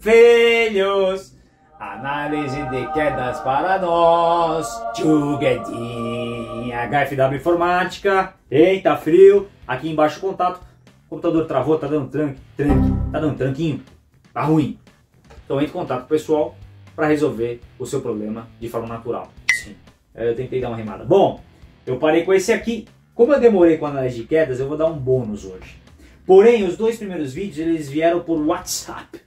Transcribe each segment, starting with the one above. filhos, análise de quedas para nós, tchuguedinha, HFW Informática. Eita, frio, aqui embaixo o contato, o computador travou, tá dando tranquinho, tá ruim. Então entre em contato com o pessoal para resolver o seu problema de forma natural. Sim, eu tentei dar uma rimada. Bom, eu parei com esse aqui. Como eu demorei com a análise de quedas, eu vou dar um bônus hoje. Porém, os dois primeiros vídeos eles vieram por WhatsApp,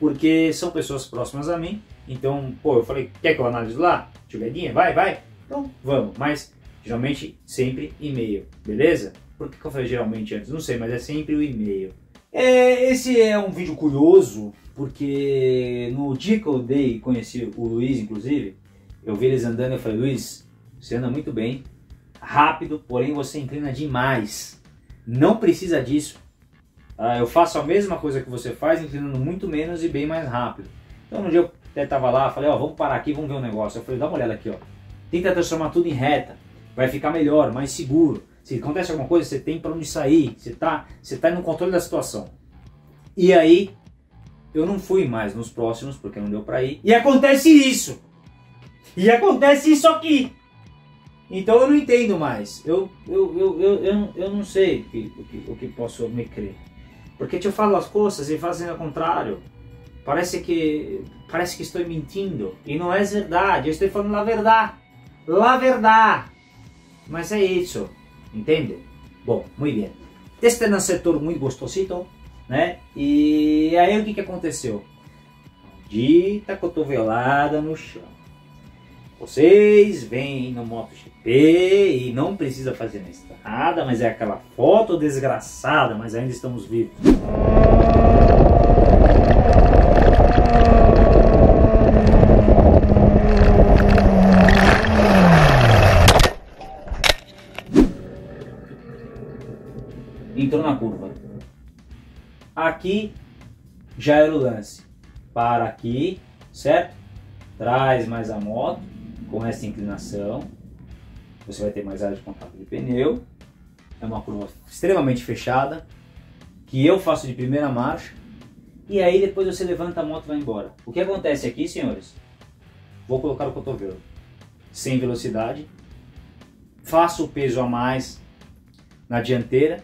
porque são pessoas próximas a mim. Então, pô, eu falei, quer que eu analise lá? Tchugadinha, vai. Então, vamos. Mas, geralmente, sempre e-mail, beleza? Por que eu falei geralmente antes? Não sei, mas é sempre o e-mail. Esse é um vídeo curioso, porque no dia que eu dei, conheci o Luiz, inclusive, eu vi eles andando e eu falei, Luiz, você anda muito bem, rápido, porém você inclina demais. Não precisa disso. Eu faço a mesma coisa que você faz, inclinando muito menos e bem mais rápido. Então no dia eu até tava lá, falei, ó, vamos parar aqui, vamos ver um negócio. Eu falei, dá uma olhada aqui, ó. Tenta transformar tudo em reta, vai ficar melhor, mais seguro. Se acontece alguma coisa, você tem para onde sair, você tá no controle da situação. E aí, eu não fui mais nos próximos, porque não deu para ir. E acontece isso! E acontece isso aqui! Então eu não entendo mais. Eu não sei o que posso me crer. Porque eu falo as coisas e fazem ao contrário. Parece que estou mentindo. E não é verdade, eu estou falando a verdade. A verdade! Mas é isso. Entende? Bom, muito bem. Este é um setor muito gostosito, né? E aí o que aconteceu? Maldita cotovelada no chão. Vocês vêm no MotoGP e não precisa fazer na estrada, mas é aquela foto desgraçada, mas ainda estamos vivos. Entrou na curva. Aqui já era o lance. Para aqui, certo? Traz mais a moto com essa inclinação. Você vai ter mais área de contato de pneu. É uma curva extremamente fechada que eu faço de primeira marcha. E aí depois você levanta a moto e vai embora. O que acontece aqui, senhores? Vou colocar o cotovelo sem velocidade. Faço o peso a mais na dianteira.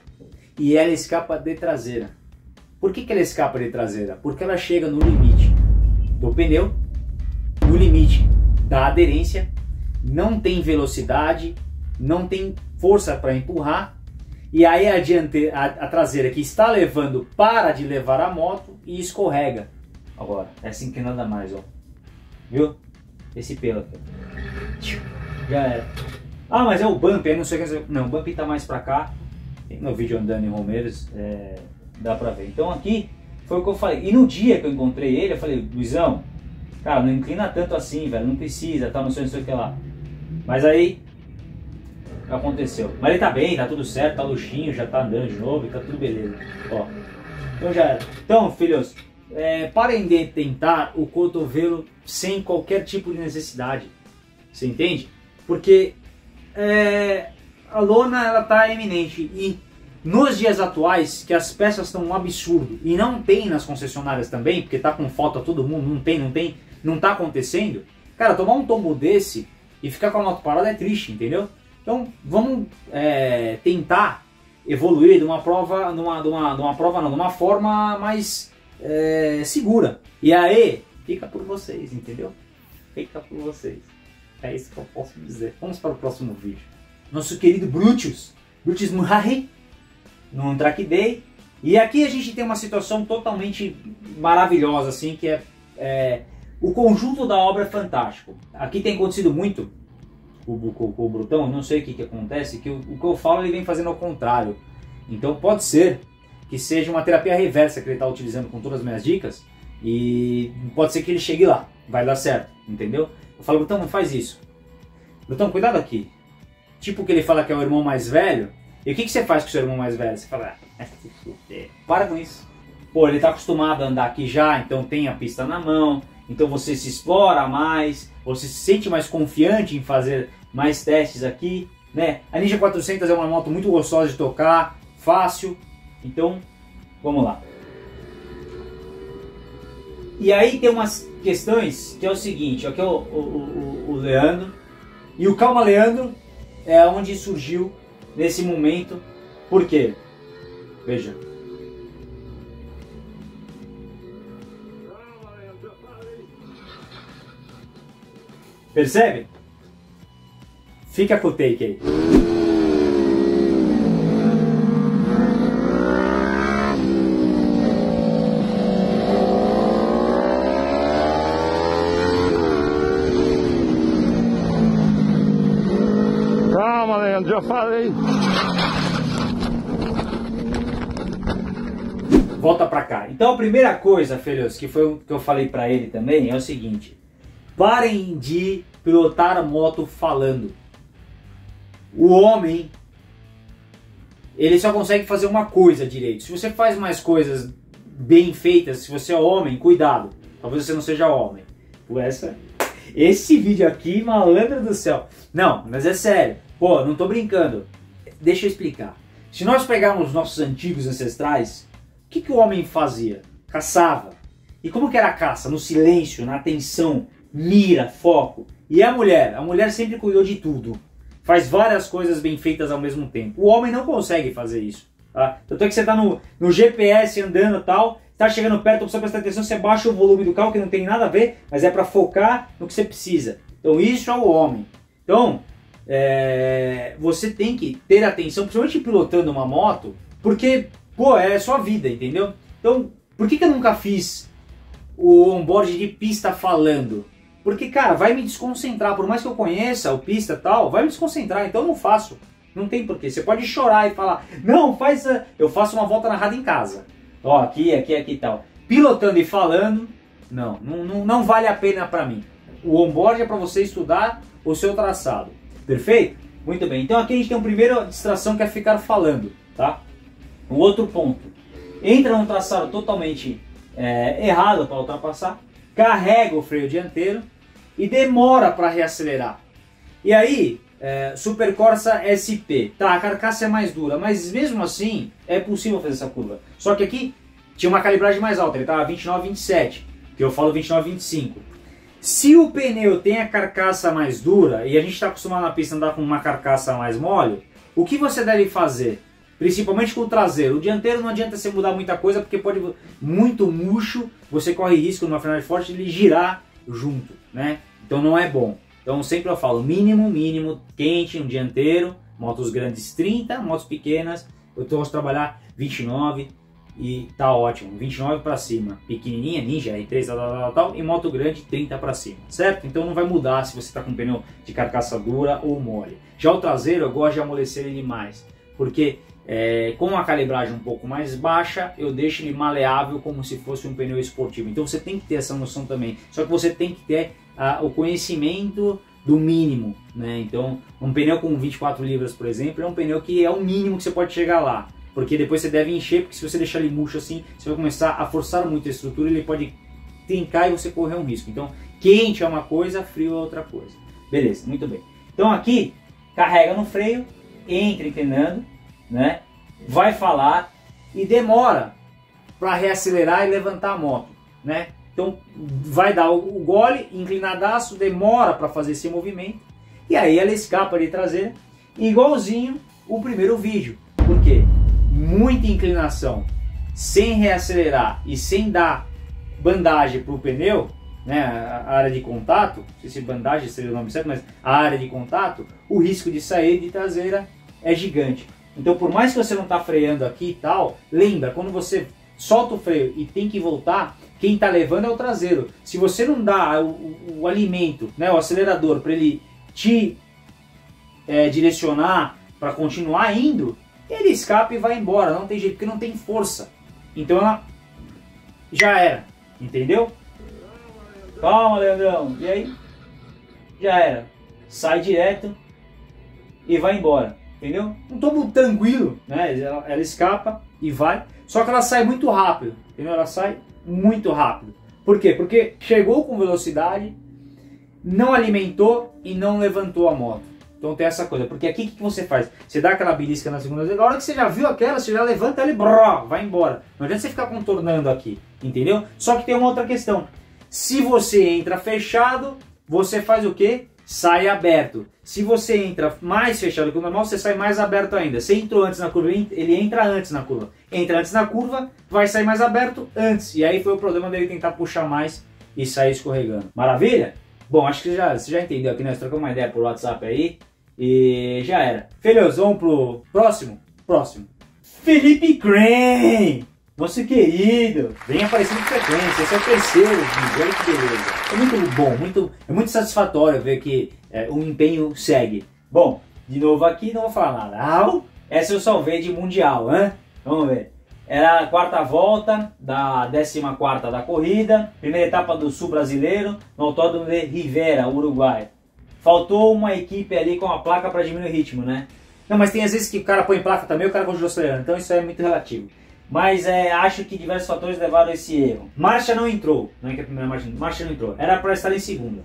E ela escapa de traseira. Por que ela escapa de traseira? Porque ela chega no limite do pneu, no limite da aderência, não tem velocidade, não tem força para empurrar, e aí a traseira que está levando para de levar a moto e escorrega. Agora, essa inclinada mais, ó. Viu? Esse pelo aqui. Já era. Ah, mas é o bump, aí não sei o que. Não, o bump está mais para cá. No vídeo do Dani Romero dá pra ver. Então aqui foi o que eu falei. E no dia que eu encontrei ele, eu falei, Luizão, cara, não inclina tanto assim, velho. Não precisa, tá, não sei o que lá. Mas aí, aconteceu. Mas ele tá bem, tá tudo certo, tá luxinho, já tá andando de novo, tá tudo beleza. Ó, então já era. Então, filhos, parem de tentar o cotovelo sem qualquer tipo de necessidade. Você entende? Porque... a lona ela tá eminente e nos dias atuais que as peças estão um absurdo e não tem nas concessionárias também, porque tá com falta todo mundo, não tá acontecendo. Cara, tomar um tombo desse e ficar com a moto parada é triste, entendeu? Então vamos tentar evoluir de uma prova, numa forma mais segura. E aí, fica por vocês, entendeu? Fica por vocês. É isso que eu posso dizer. Vamos para o próximo vídeo. Nosso querido Brutus Muhari, num track day. E aqui a gente tem uma situação totalmente maravilhosa, assim, que o conjunto da obra é fantástico. Aqui tem acontecido muito com o Brutão, não sei o que acontece, que o que eu falo ele vem fazendo ao contrário. Então pode ser que seja uma terapia reversa que ele está utilizando com todas as minhas dicas, e pode ser que ele chegue lá, vai dar certo, entendeu? Eu falo, Brutão, não faz isso. Brutão, cuidado aqui. Tipo que ele fala que é o irmão mais velho. E o que você faz com o seu irmão mais velho? Você fala, para com isso. Pô, ele tá acostumado a andar aqui já, então tem a pista na mão. Então você se explora mais, você se sente mais confiante em fazer mais testes aqui, né? A Ninja 400 é uma moto muito gostosa de tocar, fácil. Então, vamos lá. E aí tem umas questões que é o seguinte, aqui é o Leandro, e o Calma Leandro é onde surgiu nesse momento, por quê? Veja. Percebe? Fica com o take aí. Calma, Leandro, já falei. Volta pra cá. Então a primeira coisa, filhos, que foi o que eu falei pra ele também, é o seguinte. Parem de pilotar a moto falando. O homem, ele só consegue fazer uma coisa direito. Se você faz mais coisas bem feitas, se você é homem, cuidado. Talvez você não seja homem. Esse vídeo aqui, malandro do céu. Não, mas é sério. Pô, não tô brincando. Deixa eu explicar. Se nós pegarmos nossos antigos ancestrais, o que, que o homem fazia? Caçava. E como que era a caça? No silêncio, na atenção, mira, foco. E a mulher? A mulher sempre cuidou de tudo. Faz várias coisas bem feitas ao mesmo tempo. O homem não consegue fazer isso. Tá? Tanto é que você está no GPS andando e tal, está chegando perto, precisa prestar atenção, você baixa o volume do carro, que não tem nada a ver, mas é para focar no que você precisa. Então isso é o homem. Então, você tem que ter atenção, principalmente pilotando uma moto, porque, pô, é sua vida, entendeu? Então, por que, que eu nunca fiz o onboard de pista falando? Porque, cara, vai me desconcentrar. Por mais que eu conheça o pista e tal, vai me desconcentrar. Então eu não faço. Não tem porquê. Você pode chorar e falar, não, faz... Eu faço uma volta narrada em casa. Ó, aqui, aqui, aqui e tal. Pilotando e falando, não vale a pena pra mim. O onboard é pra você estudar o seu traçado. Perfeito? Muito bem. Então aqui a gente tem a primeira distração, que é ficar falando, tá? Um outro ponto. Entra num traçado totalmente errado pra ultrapassar. Carrega o freio dianteiro e demora para reacelerar. E aí, Supercorsa SP, tá, a carcaça é mais dura, mas mesmo assim é possível fazer essa curva. Só que aqui tinha uma calibragem mais alta, ele estava 29,27, que eu falo 29,25. Se o pneu tem a carcaça mais dura, e a gente está acostumado na pista a andar com uma carcaça mais mole, o que você deve fazer? Principalmente com o traseiro. O dianteiro não adianta você mudar muita coisa, porque pode muito murcho, você corre risco numa frenagem forte de ele girar junto, né? Então não é bom. Então sempre eu falo, mínimo, quente, um dianteiro, motos grandes 30, motos pequenas, eu gosto de trabalhar 29 e tá ótimo, 29 para cima. Pequenininha, Ninja, R3, tal, e moto grande 30 para cima, certo? Então não vai mudar se você tá com pneu de carcaça dura ou mole. Já o traseiro eu gosto de amolecer ele mais, porque... com a calibragem um pouco mais baixa, eu deixo ele maleável como se fosse um pneu esportivo. Então você tem que ter essa noção também. Só que você tem que ter o conhecimento do mínimo, né? Então um pneu com 24 libras, por exemplo, é um pneu que é o mínimo que você pode chegar lá. Porque depois você deve encher, porque se você deixar ele murcho assim, você vai começar a forçar muito a estrutura, ele pode trincar e você correr um risco. Então quente é uma coisa, frio é outra coisa. Beleza, muito bem. Então aqui, carrega no freio, entra inclinando, né? Vai falar e demora para reacelerar e levantar a moto, né? Então vai dar o gole, inclinadaço, demora para fazer esse movimento e aí ela escapa de traseira, igualzinho o primeiro vídeo, porque muita inclinação sem reacelerar e sem dar bandagem para o pneu, né? A área de contato, não sei se bandagem seria o nome certo, mas a área de contato, o risco de sair de traseira é gigante. Então, por mais que você não está freando aqui e tal, lembra, quando você solta o freio e tem que voltar, quem está levando é o traseiro. Se você não dá o alimento, né, o acelerador, para ele te direcionar para continuar indo, ele escapa e vai embora. Não tem jeito, porque não tem força. Então, ela já era. Entendeu? Calma, Leandrão. E aí? Já era. Sai direto e vai embora. Entendeu? Um tombo tranquilo, né? Ela escapa e vai, só que ela sai muito rápido, entendeu? Ela sai muito rápido. Por quê? Porque chegou com velocidade, não alimentou e não levantou a moto. Então tem essa coisa, porque aqui o que você faz? Você dá aquela belisca na segunda vez, na hora que você já viu aquela, você já levanta ela e brrr, vai embora. Não adianta você ficar contornando aqui, entendeu? Só que tem uma outra questão. Se você entra fechado, você faz o quê? Sai aberto. Se você entra mais fechado que o normal, você sai mais aberto ainda. Você entrou antes na curva, ele entra antes na curva. Entra antes na curva, vai sair mais aberto antes. E aí foi o problema dele tentar puxar mais e sair escorregando. Maravilha? Bom, acho que você já entendeu aqui, né? Nós trocamos uma ideia por WhatsApp aí. E já era. Filhos, vamos pro próximo? Próximo. Felipe Green! Nosso querido! Vem aparecendo com frequência. Esse é o terceiro vídeo. Olha que beleza. É muito bom, é muito satisfatório ver que o empenho segue. Bom, de novo aqui, não vou falar nada. Essa eu salvei de mundial, hein? Vamos ver. Era a quarta volta da 14ª da corrida. Primeira etapa do Sul Brasileiro, no Autódromo de Rivera, Uruguai. Faltou uma equipe ali com a placa para diminuir o ritmo, né? Não, mas tem às vezes que o cara põe placa também, o cara continua acelerando. Então isso é muito relativo. Mas acho que diversos fatores levaram a esse erro. Marcha não entrou. Não é que a primeira marcha, marcha não entrou. Era para estar em segunda.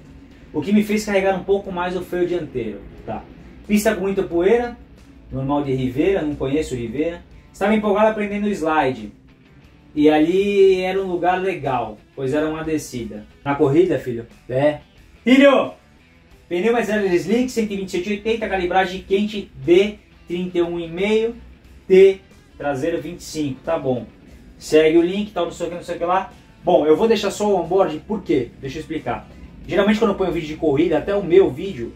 O que me fez carregar um pouco mais o freio dianteiro. Tá. Pista com muita poeira. Normal de Rivera, não conheço Rivera. Estava empolgado aprendendo o slide. E ali era um lugar legal, pois era uma descida. Na corrida, filho? É. Filho! Pneu mais zero de slick, 127/80, calibragem quente D, 31,5, T, traseiro 25, tá bom. Segue o link, tal, não sei o que, não sei o que lá. Bom, eu vou deixar só o onboard, por quê? Deixa eu explicar. Geralmente quando eu ponho vídeo de corrida, até o meu vídeo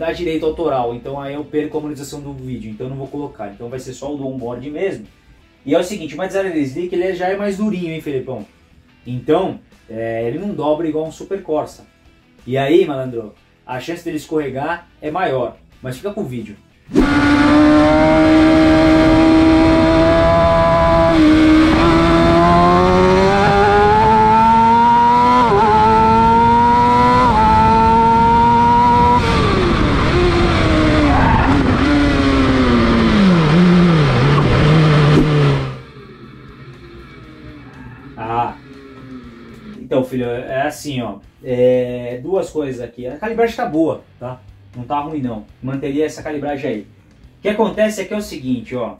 dá direito autoral, então aí eu perco a monetização do vídeo, então eu não vou colocar. Então vai ser só o do onboard mesmo. E é o seguinte, o mais zero de slick ele já é mais durinho, hein, Felipão? Então, ele não dobra igual um Supercorsa. E aí, malandro? A chance dele escorregar é maior, mas fica com o vídeo. Então, filho, é assim, ó. Duas coisas aqui. A calibragem tá boa, tá? Não tá ruim, não. Manteria essa calibragem aí. O que acontece aqui é o seguinte, ó.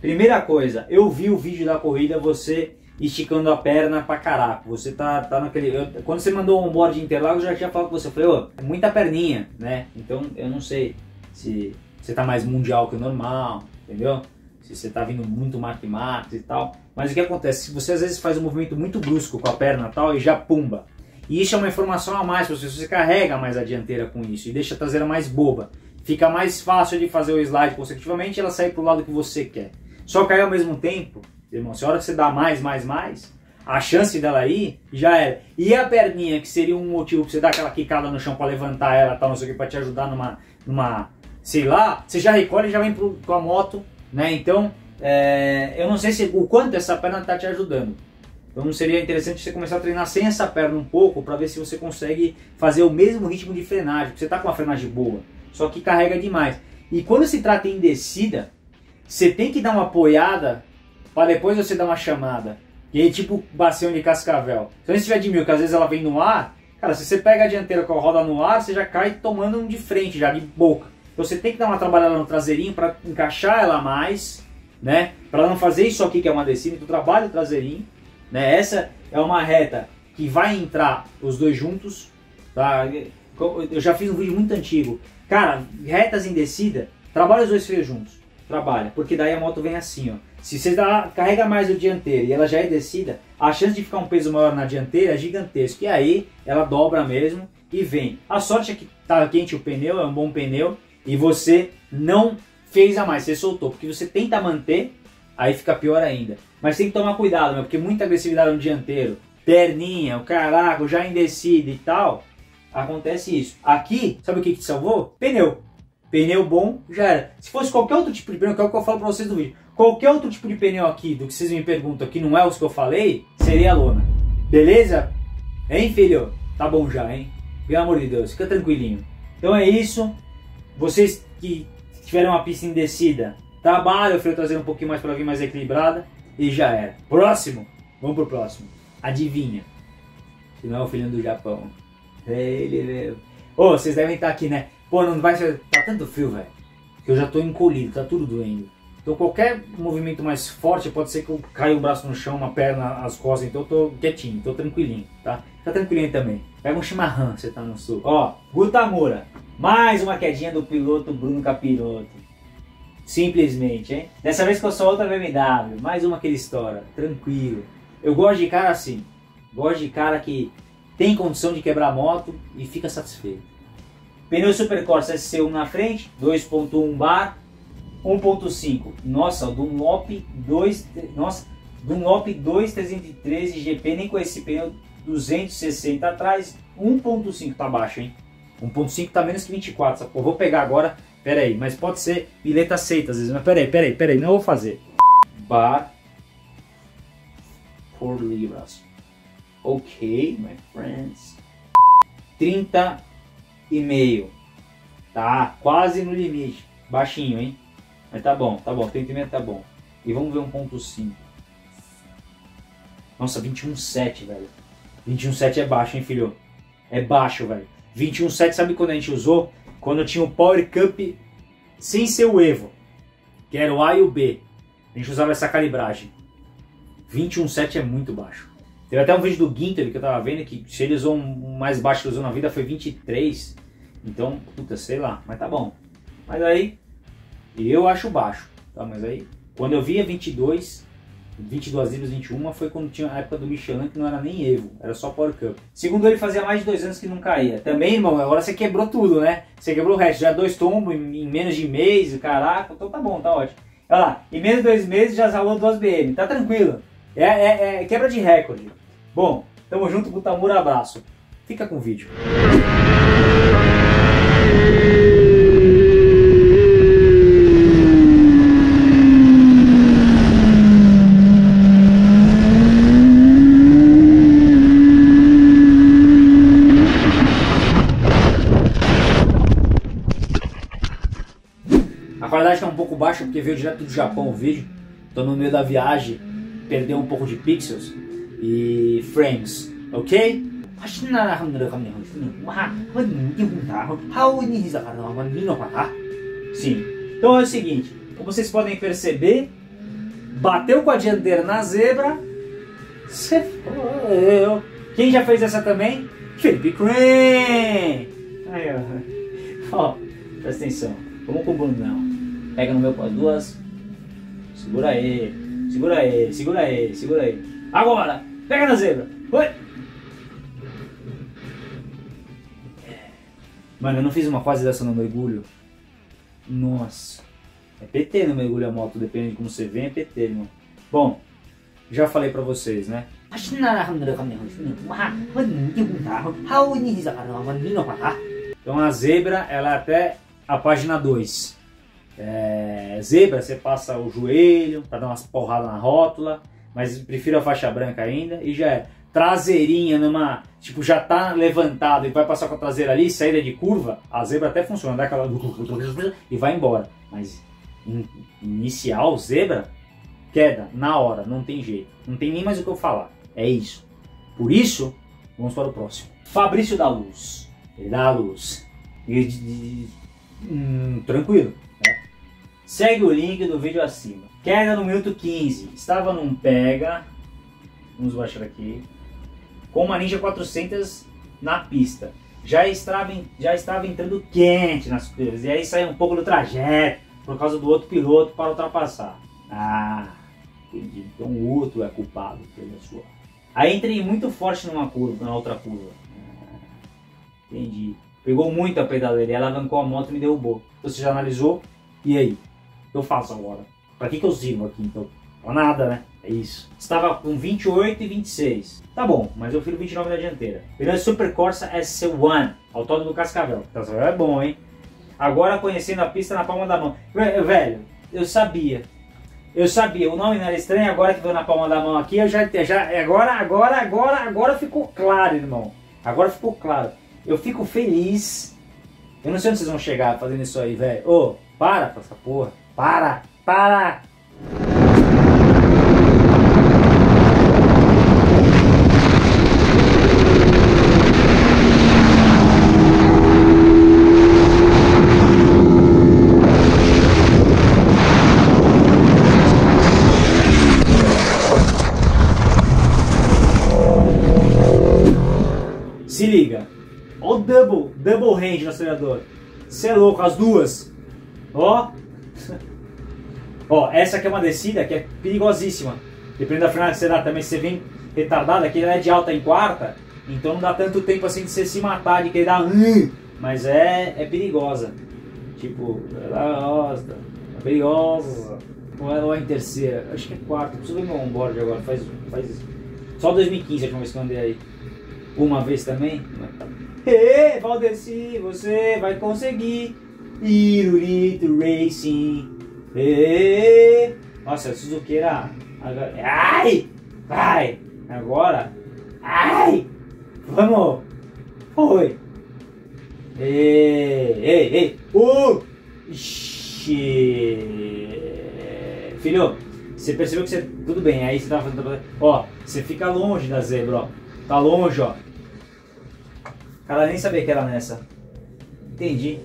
Primeira coisa, eu vi o vídeo da corrida, você esticando a perna pra caraca. Você tá naquele... Quando você mandou o onboard de Interlagos, eu já tinha falado com você. Eu falei, ó, muita perninha, né? Então, eu não sei se você tá mais mundial que o normal, entendeu? Se você tá vindo muito max e tal. Mas o que acontece? Se você às vezes faz um movimento muito brusco com a perna e tal, e já pumba. E isso é uma informação a mais para você. Você carrega mais a dianteira com isso e deixa a traseira mais boba. Fica mais fácil de fazer o slide consecutivamente e ela sair para o lado que você quer. Só que aí ao mesmo tempo, irmão, se a hora que você dá mais, a chance dela ir já era. E a perninha, que seria um motivo para você dar aquela quicada no chão para levantar ela, tal, não sei o que, para te ajudar numa sei lá, você já recolhe e já vem com a moto, né? Então, eu não sei o quanto essa perna está te ajudando. Então seria interessante você começar a treinar sem essa perna um pouco para ver se você consegue fazer o mesmo ritmo de frenagem, porque você está com uma frenagem boa, só que carrega demais. E quando se trata em descida, você tem que dar uma apoiada para depois você dar uma chamada. E aí tipo bacião de Cascavel. Se você tiver de mil, que às vezes ela vem no ar, cara, se você pega a dianteira com a roda no ar, você já cai tomando um de frente, já de boca. Então você tem que dar uma trabalhada no traseirinho para encaixar ela mais, né? Para não fazer isso aqui que é uma descida, então trabalha o traseirinho. Né? Essa é uma reta que vai entrar os dois juntos, tá? Eu já fiz um vídeo muito antigo, cara, retas em descida, trabalha os dois freios juntos, trabalha, porque daí a moto vem assim, ó. Se você carrega mais o dianteiro e ela já é descida, a chance de ficar um peso maior na dianteira é gigantesca, e aí ela dobra mesmo e vem. A sorte é que tá quente o pneu, é um bom pneu, e você não fez a mais, você soltou, porque você tenta manter, aí fica pior ainda. Mas tem que tomar cuidado, meu, porque muita agressividade no dianteiro, perninha, o caraco, já indecida e tal, acontece isso. Aqui, sabe o que te salvou? Pneu. Pneu bom, já era. Se fosse qualquer outro tipo de pneu, que é o que eu falo pra vocês no vídeo, qualquer outro tipo de pneu aqui, do que vocês me perguntam, que não é os que eu falei, seria a lona. Beleza? Hein, filho? Tá bom já, hein? Pelo amor de Deus, fica tranquilinho. Então é isso. Vocês que tiveram uma pista indecida, trabalho, o freio traseiro um pouquinho mais para vir mais equilibrada e já era. Próximo? Vamos pro próximo. Adivinha? Se não é o filhinho do Japão. Ele... Oh, vocês devem estar aqui, né? Pô, não vai ser... Tá tanto frio, velho, que eu já tô encolhido, tá tudo doendo. Então qualquer movimento mais forte, pode ser que eu caia o braço no chão, uma perna, as costas, então eu tô quietinho, tô tranquilinho, tá? Tá tranquilinho também. Pega um chimarrão, você tá no sul. Ó, Gutamura, mais uma quedinha do piloto Bruno Capiroto. Simplesmente, hein? Dessa vez que eu solto a BMW, mais uma que ele estoura, tranquilo. Eu gosto de cara assim, gosto de cara que tem condição de quebrar a moto e fica satisfeito. Pneu Supercorsa SC1 na frente, 2.1 bar, 1.5. Nossa, Dunlop 2, nossa, Dunlop 2313 GP, nem com esse pneu, 260 atrás, 1.5 tá baixo, hein? 1.5 tá menos que 24, sabe? Eu vou pegar agora. Pera aí, mas pode ser pileta aceita às vezes, mas pera aí, não vou fazer. Bar por libras. Ok, my friends. 30,5. Tá, quase no limite. Baixinho, hein? Mas tá bom, 30,5 tá bom. E vamos ver 1.5. Nossa, 21,7, velho. 21,7 é baixo, hein, filho? É baixo, velho. 21,7, sabe quando a gente usou? Quando tinha o Power Cup sem ser o Evo, que era o A e o B, a gente usava essa calibragem. 21.7 é muito baixo. Teve até um vídeo do Ginter que eu tava vendo que se ele usou um mais baixo que usou na vida foi 23. Então, puta, sei lá, mas tá bom. Mas aí, eu acho baixo, tá? Mas aí, quando eu via 22 libras, 21, foi quando tinha a época do Michelin, que não era nem Evo, era só Power Cup. Segundo ele, fazia mais de 2 anos que não caía. Também, irmão, agora você quebrou tudo, né? Você quebrou o resto, já 2 tombos em menos de mês, caraca, então tá bom, tá ótimo. Olha lá, em menos de 2 meses já salvou 2 BM, tá tranquilo. É quebra de recorde. Bom, tamo junto, Gutamura, abraço. Fica com o vídeo. Baixo porque veio direto do Japão o vídeo, tô no meio da viagem, perdeu um pouco de pixels e frames, ok? Sim, então é o seguinte, como vocês podem perceber, bateu com a dianteira na zebra, se foi. Quem já fez essa também? Felipe Green! Ó, presta atenção, vamos com o bundão. Pega no meu com as duas. Segura aí. Segura aí. Segura aí. Segura aí. Agora. Pega na zebra. Oi. Mano, eu não fiz uma fase dessa no mergulho. Nossa. É PT no mergulho a moto. Depende de como você vem, é PT, irmão. Bom. Já falei pra vocês, né? Então a zebra, ela é até a página 2. É, zebra, você passa o joelho para dar umas porradas na rótula, mas prefiro a faixa branca ainda. E já é traseirinha numa, tipo, já tá levantado e vai passar com a traseira ali, saída de curva, a zebra até funciona, dá aquela e vai embora. Mas inicial, zebra, queda na hora, não tem jeito, não tem nem mais o que eu falar, é isso. Por isso, vamos para o próximo. Fabrício da Luz, ele dá a luz e, tranquilo. Segue o link do vídeo acima. Queda no minuto 15. Estava num pega. Vamos baixar aqui. Com uma Ninja 400 na pista. Já estava entrando quente nas curvas. E aí saiu um pouco do trajeto. Por causa do outro piloto para ultrapassar. Ah, entendi. Então o outro é culpado pela sua. Aí entrei muito forte numa curva, na outra curva. Ah, entendi. Pegou muito a pedaleira. Ela alavancou a moto e me derrubou. Você já analisou? E aí? Eu faço agora. Pra que eu sirvo aqui então? Pra nada, né? É isso. Estava com 28 e 26. Tá bom, mas eu firo 29 da dianteira. Pneu Supercorsa SC1, Autódromo do Cascavel. Cascavel é bom, hein? Agora conhecendo a pista na palma da mão. Velho, eu sabia. Eu sabia. O nome não era estranho, agora que veio na palma da mão aqui, eu agora ficou claro, irmão. Agora ficou claro. Eu fico feliz. Eu não sei onde vocês vão chegar fazendo isso aí, velho. Ô! Para com essa porra, para! Se liga. Ó o double range no acelerador. Você é louco, as duas. Ó. Ó, essa aqui é uma descida que é perigosíssima. Dependendo da frenada que você dá também, se você vem retardado, aqui ela é de alta em quarta. Então não dá tanto tempo assim de você se matar, de querer dar... Mas é perigosa. Tipo, ela é perigosa. Ou ela é em terceira? Acho que é quarta. Preciso ver meu onboard agora. Faz só 2015 a última vez que eu andei aí. Uma vez também. Ê, Valdeci, você vai conseguir. Iro Racing. Ê. Nossa, a Suzuqueira... Ai! Vai! Agora... Ai! Vamos! Oi! Ei, ei, ei! Filho, você percebeu que você... Tudo bem, aí você tava fazendo... Ó, você fica longe da zebra, ó. Tá longe, ó. Cara, nem sabia que era nessa. Entendi.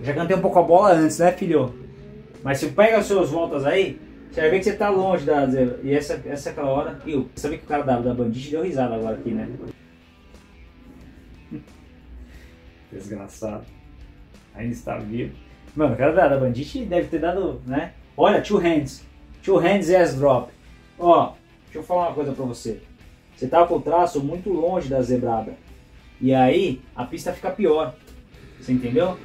Já cantei um pouco a bola antes, né, filho? Mas se pega as suas voltas aí... Você vai ver que você tá longe da zebra. E essa é aquela hora... Eu sabia que o cara da Bandit deu risada agora aqui, né? Desgraçado. Ainda está vivo. Mano, o cara da Bandit deve ter dado, né? Olha, two hands. Two hands e ass drop. Ó, deixa eu falar uma coisa pra você. Você tava com o traço muito longe da zebrada. E aí, a pista fica pior. Você entendeu?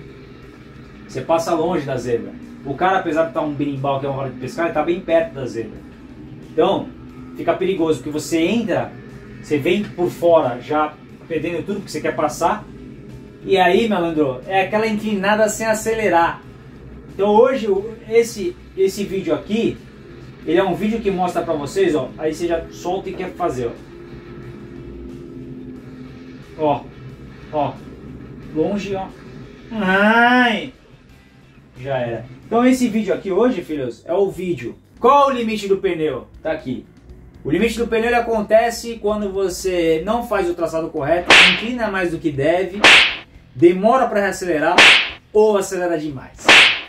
Você passa longe da zebra. O cara, apesar de estar um berimbau, que é uma hora de pescar, ele tá bem perto da zebra. Então, fica perigoso, porque você entra, você vem por fora já perdendo tudo que você quer passar. E aí, malandro, é aquela inclinada sem acelerar. Então hoje, esse vídeo aqui, ele é um vídeo que mostra pra vocês, ó. Aí você já solta e quer fazer, ó. Ó, ó. Longe, ó. Ai! Já era. Então esse vídeo aqui hoje, filhos, é o vídeo. Qual o limite do pneu? Tá aqui. O limite do pneu ele acontece quando você não faz o traçado correto, inclina mais do que deve, demora para reacelerar ou acelera demais.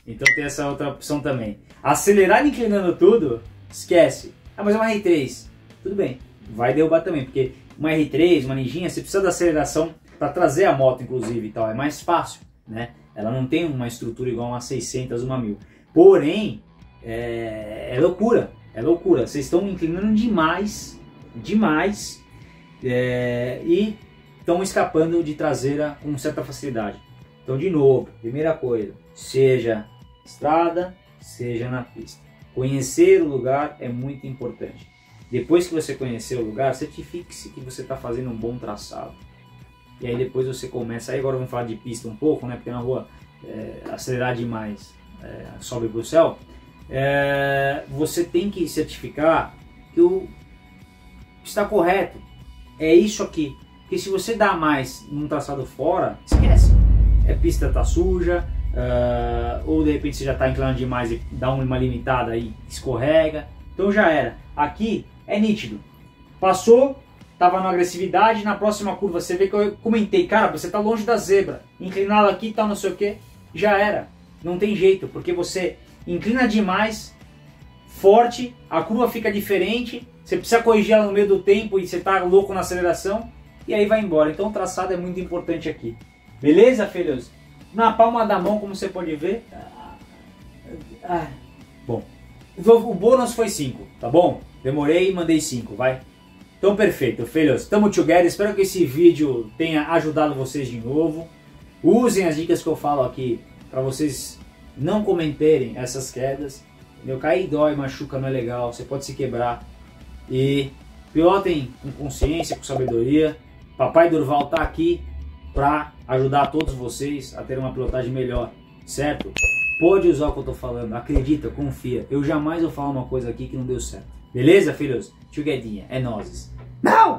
Então tem essa outra opção também. Acelerar inclinando tudo, esquece. Ah, mas é uma R3. Tudo bem, vai derrubar também, porque uma R3, uma Ninjinha, você precisa da aceleração para trazer a moto, inclusive, e tal. É mais fácil, né? Ela não tem uma estrutura igual a uma 600, uma 1000. Porém, é loucura, é loucura. Vocês estão inclinando demais, demais, e estão escapando de traseira com certa facilidade. Então, de novo, primeira coisa, seja estrada, seja na pista. Conhecer o lugar é muito importante. Depois que você conhecer o lugar, certifique-se que você está fazendo um bom traçado. E aí depois você começa, aí agora vamos falar de pista um pouco, né, porque na rua acelerar demais sobe pro céu, você tem que certificar que está correto, é isso aqui, porque se você dá mais num traçado fora, esquece, a pista tá suja, ou de repente você já tá inclinando demais e dá uma limitada aí, escorrega, então já era, aqui é nítido, passou, tava na agressividade, na próxima curva você vê que eu comentei, cara, você tá longe da zebra, inclinado aqui e tal, não sei o que, já era, não tem jeito, porque você inclina demais, forte, a curva fica diferente, você precisa corrigir ela no meio do tempo e você tá louco na aceleração, e aí vai embora, então o traçado é muito importante aqui, beleza, filhos? Na palma da mão, como você pode ver, bom, o bônus foi 5, tá bom? Demorei e mandei 5, vai. Então perfeito, filhos, tamo together, espero que esse vídeo tenha ajudado vocês de novo. Usem as dicas que eu falo aqui para vocês não cometerem essas quedas. Meu, cair dói, machuca, não é legal, você pode se quebrar. E pilotem com consciência, com sabedoria. Papai Durval tá aqui para ajudar todos vocês a ter uma pilotagem melhor, certo? Pode usar o que eu tô falando, acredita, confia. Eu jamais vou falar uma coisa aqui que não deu certo. Beleza, filhos? Together, é nozes. Não!